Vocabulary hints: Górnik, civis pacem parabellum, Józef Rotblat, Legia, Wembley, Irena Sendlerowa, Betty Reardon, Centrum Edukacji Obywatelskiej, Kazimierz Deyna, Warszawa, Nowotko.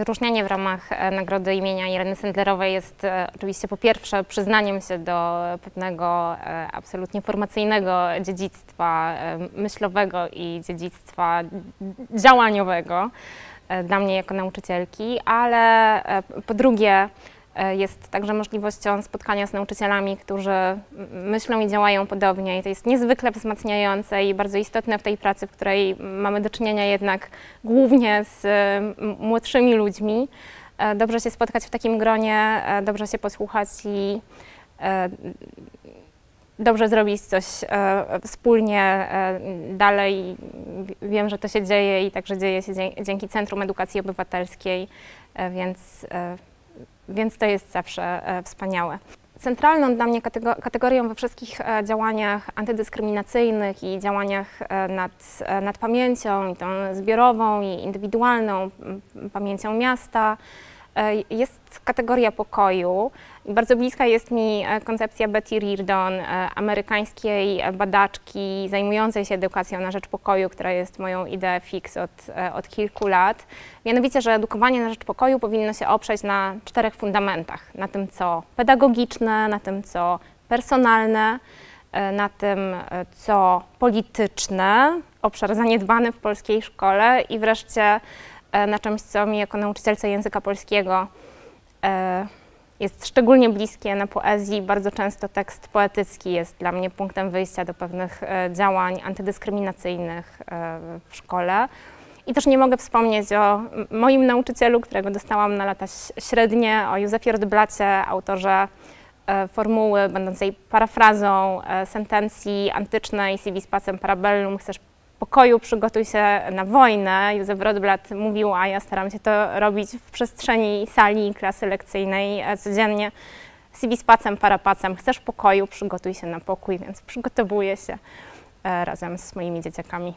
Wyróżnianie w ramach nagrody imienia Ireny Sendlerowej jest oczywiście po pierwsze przyznaniem się do pewnego absolutnie formacyjnego dziedzictwa myślowego i dziedzictwa działaniowego dla mnie jako nauczycielki, ale po drugie jest także możliwością spotkania z nauczycielami, którzy myślą i działają podobnie i to jest niezwykle wzmacniające i bardzo istotne w tej pracy, w której mamy do czynienia jednak głównie z młodszymi ludźmi. Dobrze się spotkać w takim gronie, dobrze się posłuchać i dobrze zrobić coś wspólnie dalej. Wiem, że to się dzieje i także dzieje się dzięki Centrum Edukacji Obywatelskiej, więc to jest zawsze wspaniałe. Centralną dla mnie kategorią we wszystkich działaniach antydyskryminacyjnych i działaniach nad pamięcią, i tą zbiorową, i indywidualną pamięcią miasta, jest kategoria pokoju. Bardzo bliska jest mi koncepcja Betty Reardon, amerykańskiej badaczki zajmującej się edukacją na rzecz pokoju, która jest moją ideą fix od kilku lat. Mianowicie, że edukowanie na rzecz pokoju powinno się oprzeć na 4 fundamentach. Na tym, co pedagogiczne, na tym, co personalne, na tym, co polityczne, obszar zaniedbany w polskiej szkole i wreszcie na czymś, co mi jako nauczycielce języka polskiego jest szczególnie bliskie, na poezji. Bardzo często tekst poetycki jest dla mnie punktem wyjścia do pewnych działań antydyskryminacyjnych w szkole. I też nie mogę wspomnieć o moim nauczycielu, którego dostałam na lata średnie, o Józefie Rotblacie, autorze formuły będącej parafrazą sentencji antycznej civis pacem parabellum, chcesz pokoju, przygotuj się na wojnę. Józef Rotblat mówił, a ja staram się to robić w przestrzeni sali klasy lekcyjnej codziennie. Civis pacem, para pacem. Chcesz pokoju, przygotuj się na pokój, więc przygotowuję się razem z moimi dzieciakami.